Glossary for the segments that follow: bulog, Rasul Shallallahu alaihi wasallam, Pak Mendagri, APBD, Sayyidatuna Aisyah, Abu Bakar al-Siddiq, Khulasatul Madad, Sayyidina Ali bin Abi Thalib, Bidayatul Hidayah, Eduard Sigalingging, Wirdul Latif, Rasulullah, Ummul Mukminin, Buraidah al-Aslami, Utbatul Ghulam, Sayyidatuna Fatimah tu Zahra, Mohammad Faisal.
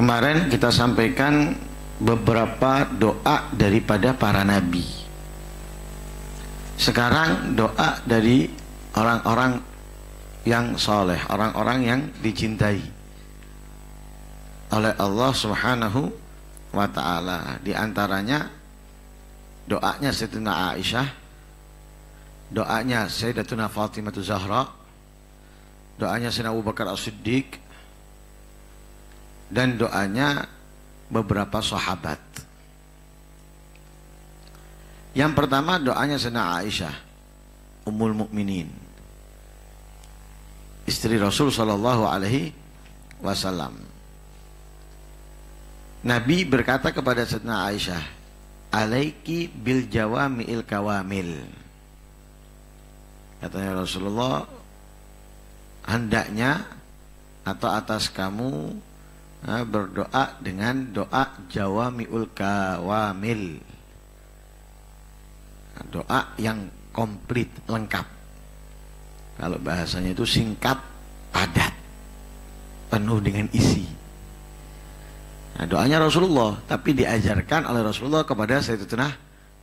Kemarin kita sampaikan beberapa doa daripada para nabi. Sekarang doa dari orang-orang yang soleh, orang-orang yang dicintai oleh Allah Subhanahu wa ta'ala. Di antaranya doanya Sayyidatuna Aisyah, doanya Sayyidatuna Fatimah tu Zahra, doanya Sayyidina Abu Bakar al-Siddiq, dan doanya beberapa sahabat. Yang pertama doanya Sayyidatuna Aisyah Ummul Mukminin, istri Rasul Shallallahu alaihi wasallam. Nabi berkata kepada Sayyidatuna Aisyah, "Alaiki bil jawami'il kawamil." Katanya Rasulullah, "Hendaknya atau atas kamu berdoa dengan doa jawami'ul kawamil." Doa yang komplit, lengkap. Kalau bahasanya itu singkat, padat, penuh dengan isi. Nah, doanya Rasulullah, tapi diajarkan oleh Rasulullah kepada Sayyidatuna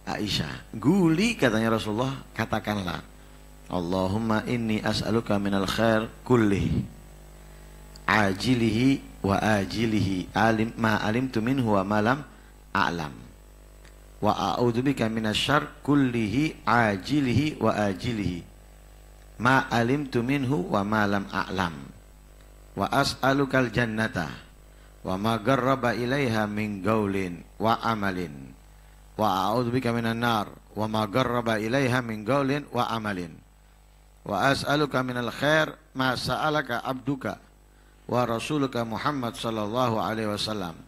Aisyah. Guli katanya Rasulullah, katakanlah, "Allahumma inni as'aluka minal khair kullihi, ajilihi wa ajilihi, ma alimtu minhu wa ma lam a'lam, wa a'udzubika minasyarr kullihi, ajilihi wa ajilihi, ma alimtu minhu wa ma lam a'lam, wa as'alukal jannata wa ma garraba ilaiha min gaulin wa amalin, wa a'udzubika minan nar wa ma garraba ilaiha min gaulin wa amalin, wa as'aluka minal khair ma sa'alaka abduka wa rasuluka Muhammad sallallahu alaihi wasallam,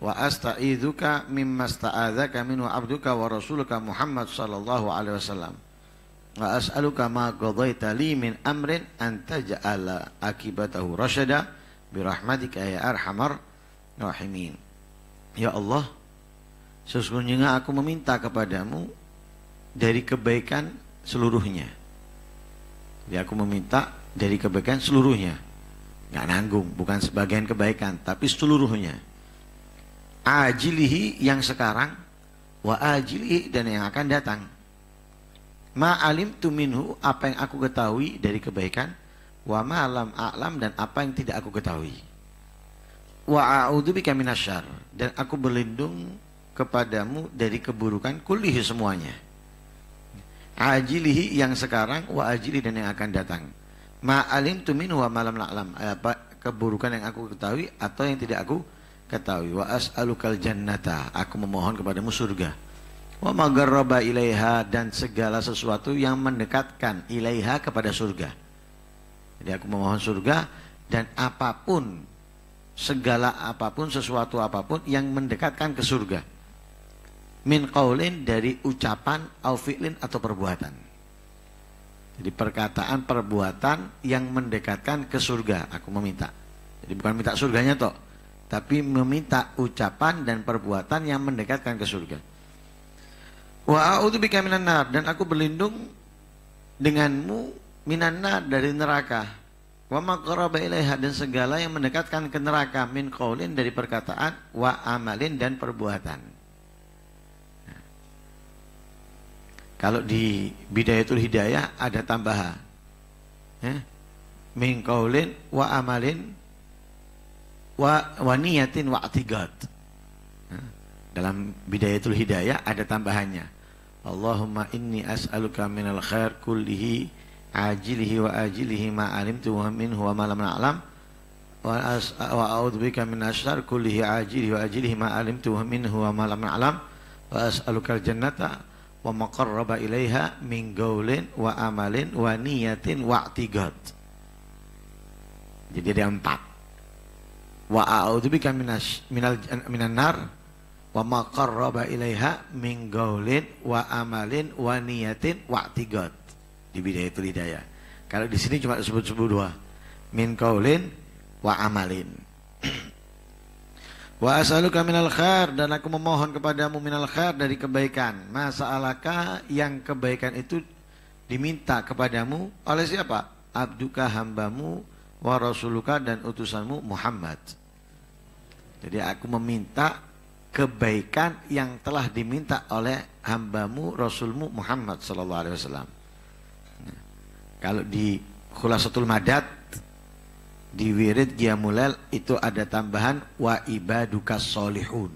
wa asta'idzuka mimma sta'adzaka minhu abduka wa rasuluka Muhammad sallallahu alaihi wasallam, wa as'aluka ma qadaita li min amrin an taj'ala akibatahu rasyada birahmatika ya arhamar rahimin." Ya Allah, sesungguhnya aku meminta kepadamu dari kebaikan seluruhnya. Jadi aku meminta dari kebaikan seluruhnya, nggak nanggung, bukan sebagian kebaikan, tapi seluruhnya. Ajilihi, yang sekarang, wa ajilihi, dan yang akan datang. Ma'alimtu minhu, apa yang aku ketahui dari kebaikan, wa ma lam a'lam, dan apa yang tidak aku ketahui, wa a'udzubika minasyarr, dan aku berlindung kepadamu dari keburukan, kullihi, semuanya, ajilihi, yang sekarang, wa ajili, dan yang akan datang, ma alimtu minhu wa ma lam a'lam, apa keburukan yang aku ketahui atau yang tidak aku ketahui, wa as'alukal jannata, aku memohon kepadamu surga, wa ma garraba ilaiha, dan segala sesuatu yang mendekatkan ilaiha kepada surga. Jadi aku memohon surga dan apapun, segala apapun, sesuatu apapun yang mendekatkan ke surga. Min qaulin, dari ucapan, au fi'lin, atau perbuatan. Jadi perkataan, perbuatan yang mendekatkan ke surga aku meminta. Jadi bukan minta surganya toh, tapi meminta ucapan dan perbuatan yang mendekatkan ke surga. Wa a'udzubika minan nar, dan aku berlindung denganmu minanna, dari neraka, wa ma qaraba ilaiha, dan segala yang mendekatkan ke neraka, min qaulin, dari perkataan, wa amalin, dan perbuatan. Nah, kalau di Bidayatul Hidayah ada tambahan, min qaulin wa amalin wa niyatin wa i'tiqad. Nah, dalam Bidayatul Hidayah ada tambahannya, Allahumma inni as'aluka minal khair kullihi, ajilihi wa ajilihi, ma alimtu minhu wa ma lam a'lam, wa a'udzubika minasyarr kullihi, ajilihi wa ajilihi, ma alimtu minhu wa ma lam a'lam, wa as'alukal jannata wa ma qarraba ilaiha min gaulin wa amalin wa niyatin wa i'tiqad. Jadi ada empat. Wa a'udzubika minan nar wa ma qarraba ilaiha min gaulin wa amalin wa niyatin wa i'tiqad. Di Bidayatul Hidayah. Kalau di sini cuma sebut-sebut dua, min qaulin wa amalin. Wa as'aluka minal khair, dan aku memohon kepadamu minal khair, dari kebaikan. Masalaka, yang kebaikan itu diminta kepadamu oleh siapa? Abduka, hambamu, wa rasuluka, dan utusanmu Muhammad Jadi aku meminta kebaikan yang telah diminta oleh hambamu Rasulmu Muhammad Shallallahu alaihi wasallam. Nah, kalau di Khulasatul Madad di wirid Qiyamulail itu ada tambahan wa ibadukas solihun.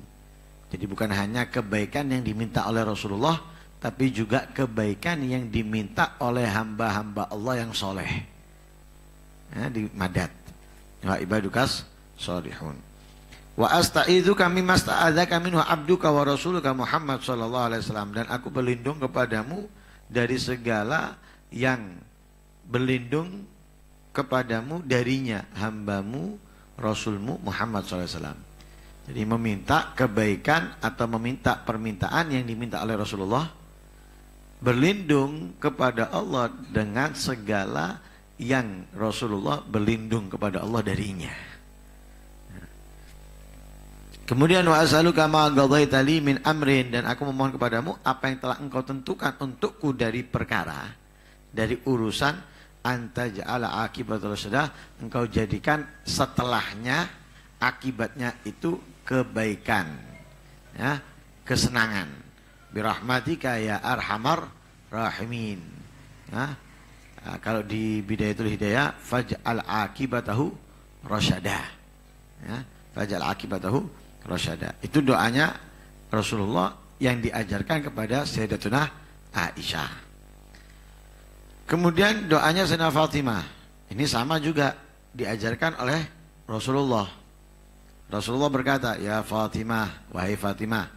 Jadi bukan hanya kebaikan yang diminta oleh Rasulullah, tapi juga kebaikan yang diminta oleh hamba-hamba Allah yang soleh. Nah, di Madad wa ibadukas solihun. Wa astaizu kami masta'adzaka minhu abduka wa rasuluka Muhammad sallallahu alaihi wasallam, dan aku berlindung kepadamu dari segala yang berlindung kepadamu darinya hambamu Rasulmu Muhammad sallallahu alaihi wasallam. Jadi meminta kebaikan atau meminta permintaan yang diminta oleh Rasulullah, berlindung kepada Allah dengan segala yang Rasulullah berlindung kepada Allah darinya. Kemudian wa as'aluka ma qadaita li min amrin, dan aku memohon kepadamu apa yang telah engkau tentukan untukku dari perkara, dari urusan, anta ja'ala akibatul rasyidah, engkau jadikan setelahnya akibatnya itu kebaikan, ya, kesenangan. Birahmatika ya arhamar rahimin. Ya. Nah, kalau di Bidayatul Hidayah faj'al akibatahu rasyadah. Ya, faj'al akibatahu Rasyada. Itu doanya Rasulullah yang diajarkan kepada Sayyidatuna Aisyah. Kemudian doanya Sayyidatuna Fatimah. Ini sama juga diajarkan oleh Rasulullah. Rasulullah berkata, "Ya Fatimah, wahai Fatimah,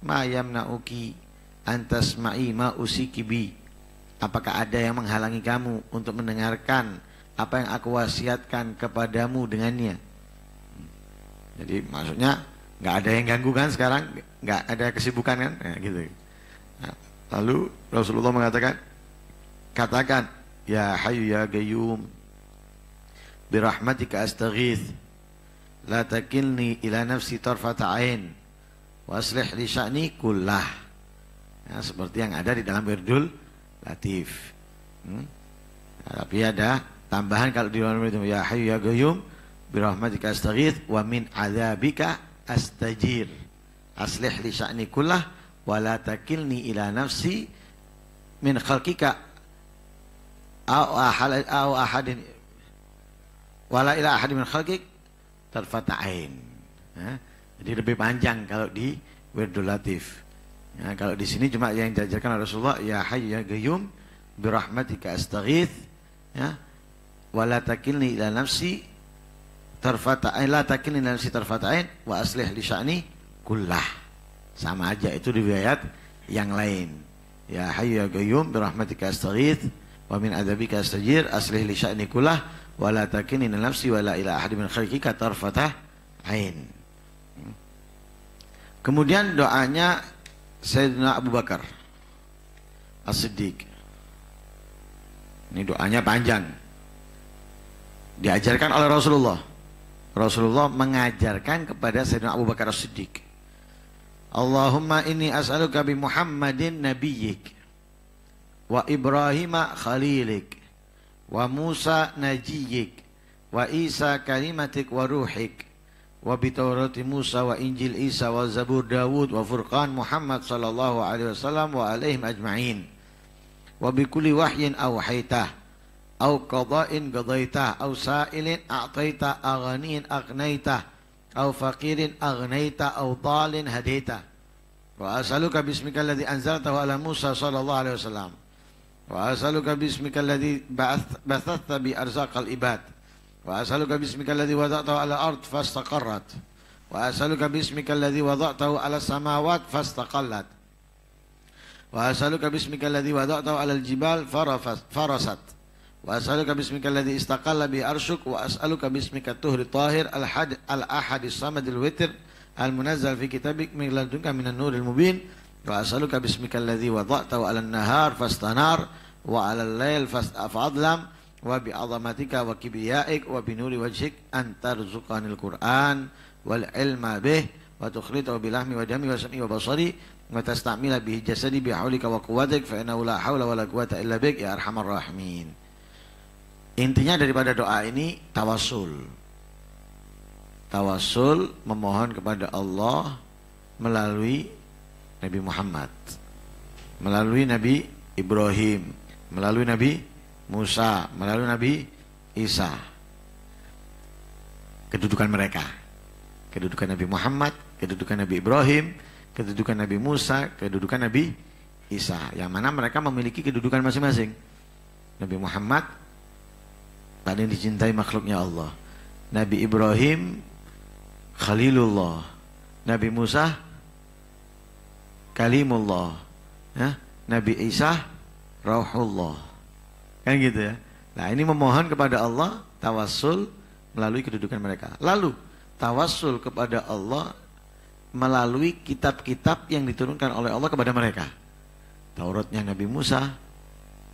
ma yamna'uki antasma'i ma usiki bi." Apakah ada yang menghalangi kamu untuk mendengarkan apa yang aku wasiatkan kepadamu dengannya? Jadi maksudnya nggak ada yang ganggu kan sekarang, nggak ada kesibukan kan, nah, gitu. Nah, lalu Rasulullah mengatakan, katakan, ya Hayyu ya Qayyum, birahmatika astaghith, la takilni ila nafsi tarfata ain, waslih li sya'ni kullah. Nah, seperti yang ada di dalam Wirdul Latif. Nah, tapi ada tambahan kalau di dalam itu, ya Hayyu ya Qayyum, birahmatika astaghith, wa min adzabika astajir, aslih li sya'ni kullah, wa la takilni ila nafsi min khalqika aw ahadin, wa la ila ahadin min khalqik tarfata ain. Jadi lebih panjang kalau di Wirdul Latif. Nah, kalau di sini cuma yang diajarkan oleh Rasulullah, ya Hayyu ya Qayyum birahmatika astaghith, ya, wa la takilni ila nafsi tarfata'in, la takilni nafsi tarfata'in, wa aslih li sya'ni kullah. Sama aja itu di riwayat yang lain. Ya Hayyu ya Qayyum birahmatika astaghith, wa min adzabika astajir, aslih li sya'ni kullah, wa la takilni nafsi wa la ila ahadin min khalqika tarfata'in. Kemudian doanya Sayyidina Abu Bakar al-Siddiq. Ini doanya panjang. Diajarkan oleh Rasulullah. Rasulullah mengajarkan kepada Sayyidina Abu Bakar As-Siddiq. Allahumma inni as'aluka bi Muhammadin nabiyyik, wa Ibrahima khalilik, wa Musa najiyyik, wa Isa kalimatik wa ruhik, wa bitawrati Musa wa Injil Isa wa Zabur Dawud wa Furqan Muhammad sallallahu alaihi wasallam wa alaihim ajma'in, wa bikulli wahyin awhaytah, au qada'in qadaitah, au sa'ilin a'taitah, aghaniin agnaitah, au faqirin agnaitah, au dalin hadaitah. Wa as'aluka bismika alladhi anzaltahu ala Musa sallallahu alaihi wasallam, wa as'aluka bismika alladhi bathatta bi arzaqal ibad, wa as'aluka bismika alladhi wada'tahu ala ard fastaqarrat, wa as'aluka bismika alladhi wada'tahu ala samawat fastaqallat, wa as'aluka bismika alladhi wada'tahu ala al-jibal farasat, wa as'aluka bismika alladhi istaqalla bi arsyuk, wa as'aluka bismika tuhri tahir al-had al-ahad as-samad al-witr al-munazzal fi kitabik min ladunka minan nuril mubin, wa as'aluka bismika alladhi wada'tahu ala an-nahar fastanar, wa ala al-lail fastafadlam, wa bi 'azamatika wa kibriyaik wa bi nuri wajhik an tarzuqanil Qur'an wal ilma bih, wa tukhritahu bilahmi wa dami wa sam'i wa basari, wa tastamila bihi jasadi bi haulika wa quwwatik, fa inna la haula wa la quwwata illa bik ya arhamar rahimin. Intinya daripada doa ini tawasul. tawasul memohon kepada Allah melalui Nabi Muhammad, melalui Nabi Ibrahim, melalui Nabi Musa, melalui Nabi Isa. Kedudukan mereka, kedudukan Nabi Muhammad, kedudukan Nabi Ibrahim, kedudukan Nabi Musa, kedudukan Nabi Isa, yang mana mereka memiliki kedudukan masing-masing. Nabi Muhammad paling dicintai makhluknya Allah, Nabi Ibrahim Khalilullah, Nabi Musa Kalimullah, ya? Nabi Isa Rauhullah, kan gitu ya. Nah, ini memohon kepada Allah tawasul melalui kedudukan mereka. Lalu tawasul kepada Allah melalui kitab-kitab yang diturunkan oleh Allah kepada mereka. Tauratnya Nabi Musa,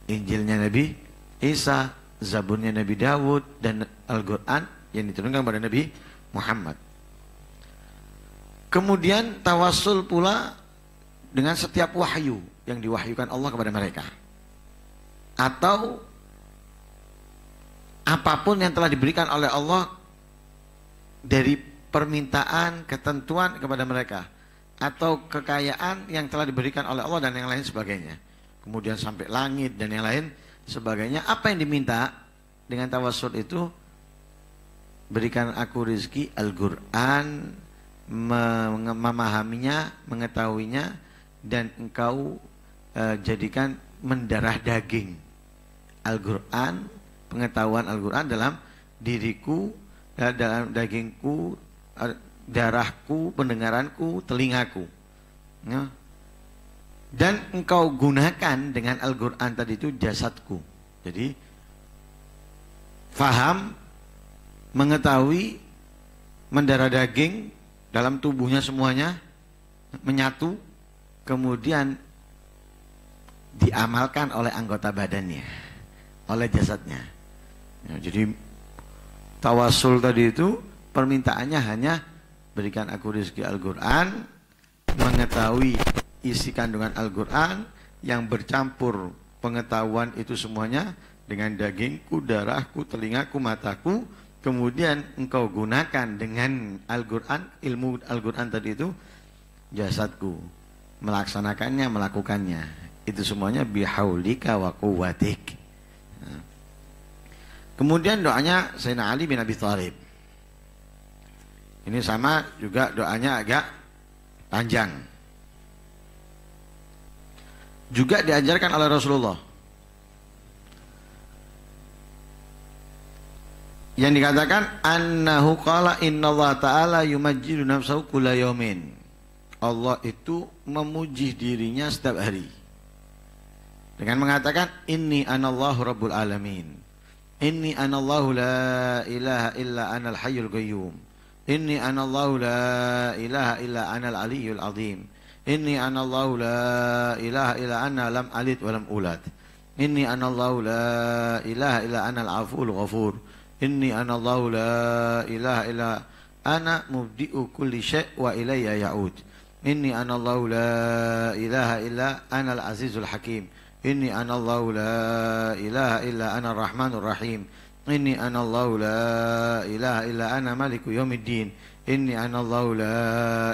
Injilnya Nabi Isa, Zaburnya Nabi Dawud, dan Al-Quran yang diturunkan kepada Nabi Muhammad. Kemudian tawasul pula dengan setiap wahyu yang diwahyukan Allah kepada mereka, atau apapun yang telah diberikan oleh Allah dari permintaan, ketentuan kepada mereka, atau kekayaan yang telah diberikan oleh Allah dan yang lain sebagainya, kemudian sampai langit dan yang lain sebagainya. Apa yang diminta dengan tawasul itu? Berikan aku rizki Al-Quran, memahaminya, mengetahuinya, dan engkau jadikan mendarah daging Al-Quran, pengetahuan Al-Quran dalam diriku, dalam dagingku, darahku, pendengaranku, telingaku, ya. Dan engkau gunakan dengan Al-Quran tadi itu jasadku. Jadi faham, mengetahui, mendarah daging dalam tubuhnya semuanya menyatu, kemudian diamalkan oleh anggota badannya, oleh jasadnya, ya. Jadi tawasul tadi itu permintaannya hanya berikan aku rezeki Al-Quran, mengetahui isi kandungan Al-Quran yang bercampur pengetahuan itu semuanya dengan dagingku, darahku, telingaku, mataku. Kemudian engkau gunakan dengan Al-Quran, ilmu Al-Quran tadi itu, jasadku, melaksanakannya, melakukannya. Itu semuanya bihaulika wa quwwatik. Nah. Kemudian doanya Sayyidina Ali bin Abi Thalib. Ini sama juga doanya agak panjang. Juga diajarkan oleh Rasulullah. Yang dikatakan annahu qala innallaha ta'ala yumajjidu nafsahu kulla yaumin. Allah itu memuji dirinya setiap hari dengan mengatakan inni anallahu rabbul alamin, inni anallahu la ilaha illa anal hayyul qayyum, inni anallahu la ilaha illa anal aliyyul azim, inni anallahu la ilaha illa ana lam alid wa lam ulad, inni anallahu la ilaha illa anal aful ghafur, inni anallahu la ilaha illa ana mubdi'u kulli syai' wa ilayya ya'ud, inni anallahu la ilaha illa ana al-azizul hakim, inni anallahu la ilaha illa ana ar-rahmanur rahim, inni anallahu la ilaha illa ana maliku yaumiddin, inni anallahu la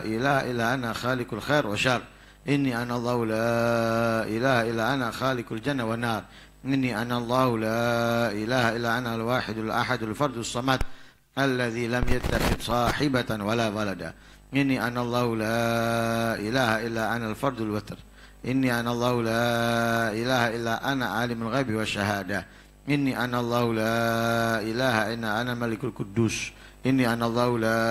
ilaha illa ana khaliqul khair wa syarr, inni anallahu la ilaha illa ana khaliqul janna wan nar, inni anallahu la ilaha illa ana al-wahidul ahadul fardus samad alladzi lam yattakhid sahibatan wala walada, inni anallahu la ilaha illa ana al-fardul watr, inni anallahu la ilaha illa ana alimul ghaibi wasyahada, inni anallahu la ilaha illa ana malikul quddus, inni anallahu la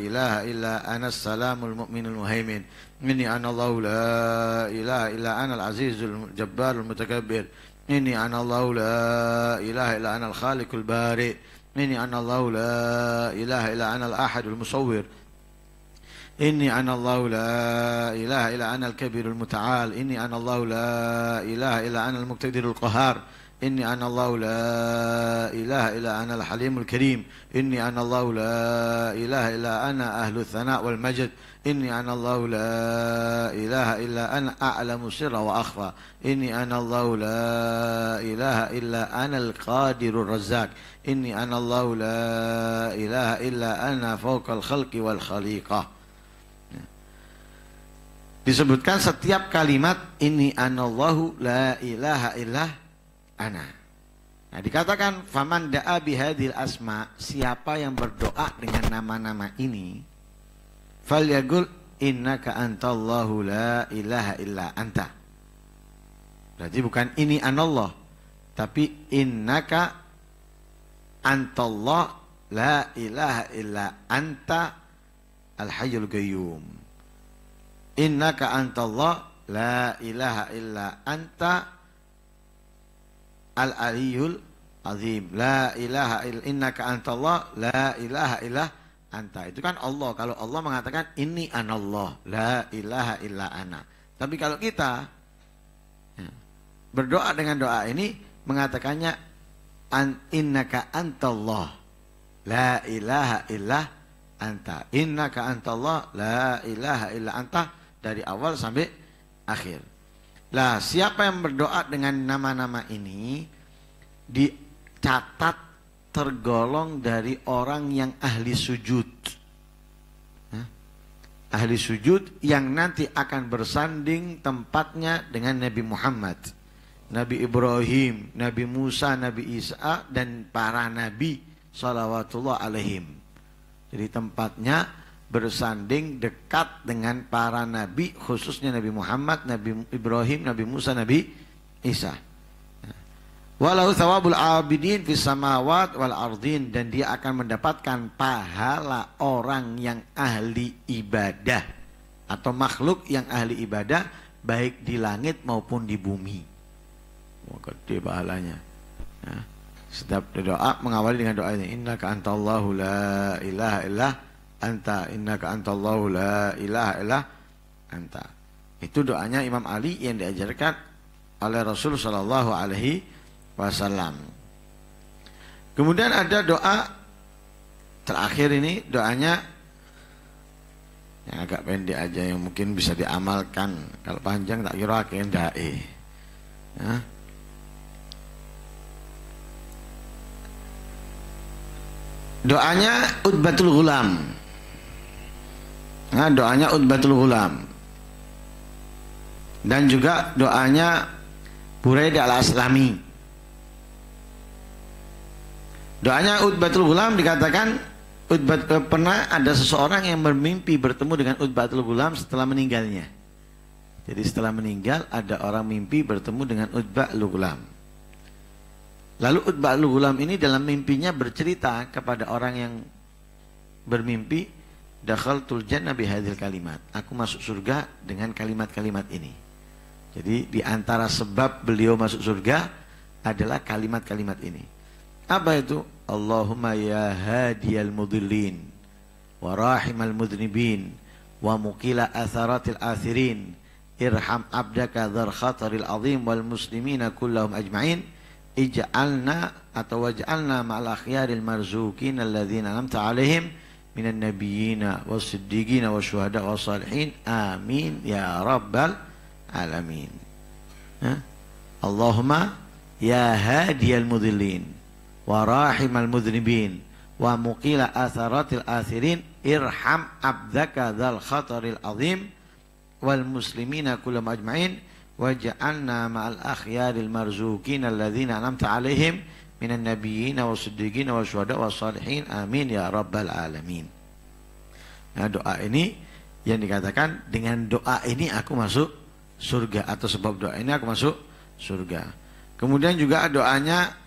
ilaha illa ana as-salamul mu'minul muhaimin, inni anallahu la ilaha illa ana al-azizul jabbarul mutakabbir, inni anallahu la ilaha illa ana al-khaliqul bari, inni anallahu la ilaha illa ana al-ahadul musawwir, inni anallahu la ilaha illa ana al-kabirul muta'al, inni anallahu la ilaha illa ana al-muqtadirul qahar, Inni ana Allahu la ilaha illa ana al-halimul karim. Inni ana Allahu la ilaha illa ana ahlu thana' wal majd. Inni ana Allahu la ilaha illa ana a'lamu sirra wa akhfa. Inni ana Allahu la ilaha illa ana al-qadirur razzaq. Inni ana Allahu la ilaha illa ana fawqa al-khalqi wal khaliqah. Disebutkan setiap kalimat ini anallahu la ilaha illah ana. Nah, dikatakan faman da'a bihadil asma, siapa yang berdoa dengan nama-nama ini, falyagul innaka antallahu la ilaha illa anta. Berarti bukan ini anallah, tapi innaka antallah la ilaha illa anta al-hayyul qayyum. Innaka antallah la ilaha illa anta al-aliyul azim. La ilaha illa innaka antallah la ilaha illa anta. Itu kan Allah. Kalau Allah mengatakan inni anallah la ilaha illa ana. Tapi kalau kita berdoa dengan doa ini mengatakannya innaka antallah la ilaha illa anta. Innaka antallah la ilaha illa anta. Dari awal sampai akhir. Lah, siapa yang berdoa dengan nama-nama ini dicatat tergolong dari orang yang ahli sujud. Ahli sujud yang nanti akan bersanding tempatnya dengan Nabi Muhammad, Nabi Ibrahim, Nabi Musa, Nabi Isa, dan para Nabi Shallallahu alaihim. Jadi tempatnya bersanding dekat dengan para nabi, khususnya Nabi Muhammad, Nabi Ibrahim, Nabi Musa, Nabi Isa. Walau thawabul abidin fis samawat wal ardin, dan dia akan mendapatkan pahala orang yang ahli ibadah atau makhluk yang ahli ibadah baik di langit maupun di bumi. Wah, gede pahalanya. Nah, setiap doa mengawali dengan doa ini, innaka antallahu la ilaha illa anta, innaka antallahu la ilaha illa anta. Itu doanya Imam Ali yang diajarkan oleh Rasul Shallallahu alaihi wasallam. Kemudian ada doa terakhir ini, doanya yang agak pendek aja yang mungkin bisa diamalkan. Kalau panjang tak kira kayak dai. Nah, doanya Utbatul Ghulam. Nah, doanya Utbatul Ghulam. Dan juga doanya Buraidah al-Aslami. Doanya Utbatul Ghulam dikatakan pernah ada seseorang yang bermimpi bertemu dengan Utbatul Ghulam setelah meninggalnya. Jadi setelah meninggal ada orang mimpi bertemu dengan Utbatul Ghulam. Lalu Utbatul Ghulam ini dalam mimpinya bercerita kepada orang yang bermimpi, dakhaltul jannah bihadzal kalimat. Aku masuk surga dengan kalimat-kalimat ini. Jadi di antara sebab beliau masuk surga adalah kalimat-kalimat ini. Apa itu? Allahumma ya hadiyal mudillin wa rahimal mudhnibin wa muqila atharatil athirin irham abdaka dzar khataril azim wal muslimina kullahum ajma'in. Ij'alna atau waj'alna ma'al akhyaril marzuqin alladzina an'amta 'alaihim minan nabiyyina was-siddiqina wasyuhada was-salihin. Amin ya rabbal alamin. Allahumma ya hadiyal mudhillin wa rahimal mudhnibin wa muqila atharatil athirin irham abdaka dzal khataril azim wal muslimina kullam ajma'in. Waj'alna ma'al akhyaril marzuqin alladzina an'amta 'alaihim minan nabiyyina was-siddiqina wasyuhada was-salihin. Amin ya rabbal alamin. Nah, doa ini yang dikatakan dengan doa ini aku masuk surga, atau sebab doa ini aku masuk surga. Kemudian juga doanya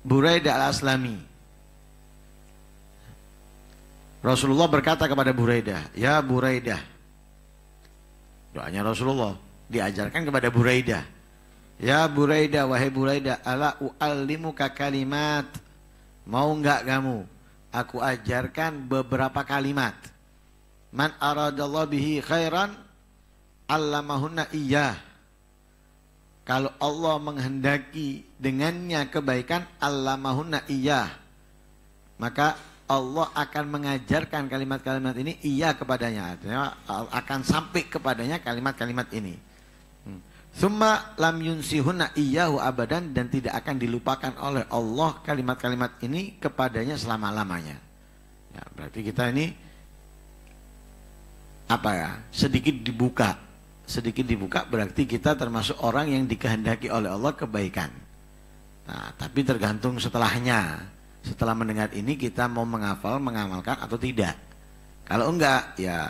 Buraidah al-Aslami. Rasulullah berkata kepada Buraidah, "Ya Buraidah." Doanya Rasulullah diajarkan kepada Buraidah. Ya Buraidah, wahai Buraidah, ala u'allimuka kalimat. Mau enggak kamu aku ajarkan beberapa kalimat? Man aradallahu bihi khairan allamahunna iyyah. Kalau Allah menghendaki dengannya kebaikan, allamahunna iyah, maka Allah akan mengajarkan kalimat-kalimat ini iya kepadanya. Artinya akan sampai kepadanya kalimat-kalimat ini. Summa lam yunsihunna iyahu abadan, dan tidak akan dilupakan oleh Allah kalimat-kalimat ini kepadanya selama-lamanya. Ya, berarti kita ini apa ya? Sedikit dibuka. Sedikit dibuka berarti kita termasuk orang yang dikehendaki oleh Allah kebaikan. Nah, tapi tergantung setelahnya. Setelah mendengar ini kita mau menghafal, mengamalkan atau tidak. Kalau enggak, ya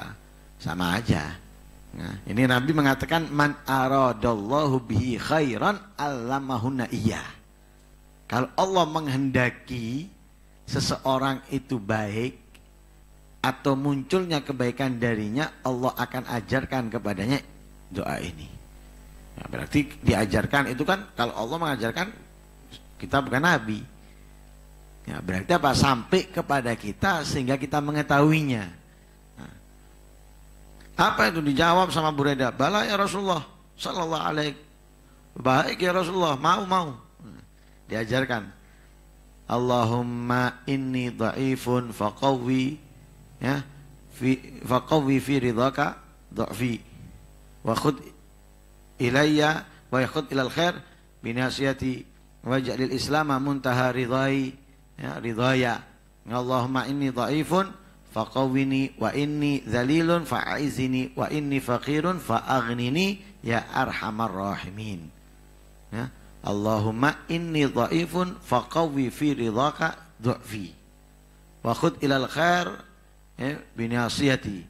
sama aja. Nah, ini Nabi mengatakan man aradallahu bihi khairan allamahunna iyyah. Kalau Allah menghendaki seseorang itu baik atau munculnya kebaikan darinya, Allah akan ajarkan kepadanya doa ini. Nah, berarti diajarkan itu kan, kalau Allah mengajarkan, kita bukan nabi. Ya, berarti apa? Sampai kepada kita sehingga kita mengetahuinya. Nah, apa itu dijawab sama Buraidah? Bala ya Rasulullah Shallallahu alaihi wasallam. Baik ya Rasulullah, mau. Nah, diajarkan. Allahumma inni dha'ifun faqawi, ya, faqawi fi ridhaka dha'fi wa khud ilayya wa khud ilal khair binasiyati waj'alil islama muntaha ridhai, ya, ridhaya. Allahumma inni dha'ifun faqawini wa inni dhalilun fa'aizini wa inni faqirun fa'aghnini ya arhamar rahimin. Ya, Allahumma inni dha'ifun faqawi fi ridhaka dha'fi wa khud ilal khair binasiyati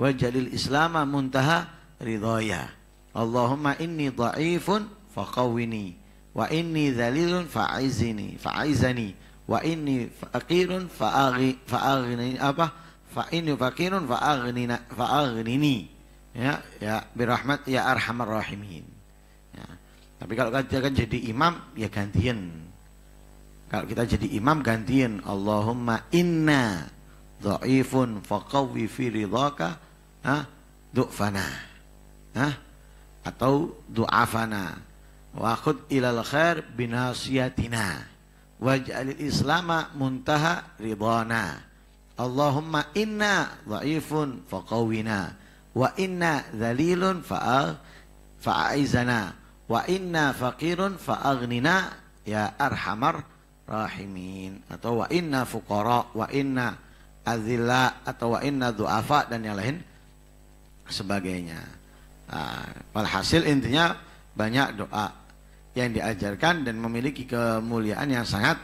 waj'alil islama muntaha ridhaya. Allahumma inni dha'ifun faqawini wa inni dhalilun fa'aizani wa inni faqirun fa'aghnini, apa? Fa inni faqirun fa'aghnini, ya, ya birahmat ya arhamar rahimin. Ya. Tapi kalau kita jadi imam ya gantian. Kalau kita jadi imam gantian Allahumma inna dha'ifun faqawi fi ridhaka du'fana, atau du'afana wa khud ilal khair binasiyatina waj'alil islama muntaha ridhana. Allahumma inna dha'ifun faqawina wa inna dhalilun fa'aizana wa inna faqirun fa'aghnina ya arhamar rahimin, atau wa inna fuqara wa inna azilla atau wa inna du'afa dan yang lain sebagainya. Walhasil intinya banyak doa yang diajarkan dan memiliki kemuliaan yang sangat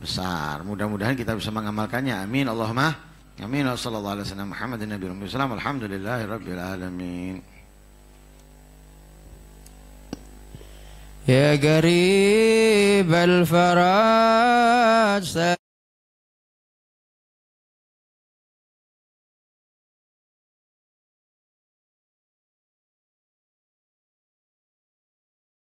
besar. Mudah-mudahan kita bisa mengamalkannya. Amin Allahumma amin. Sallallahu alaihi wasallam Muhammadin nabiyil mursalin. Alhamdulillahirabbil alamin. Ya garibal faraj.